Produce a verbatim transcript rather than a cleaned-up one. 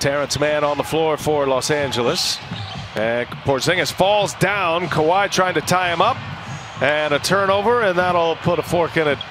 Terance Mann on the floor for Los Angeles. And Porzingis falls down. Kawhi trying to tie him up. And a turnover, and that'll put a fork in it.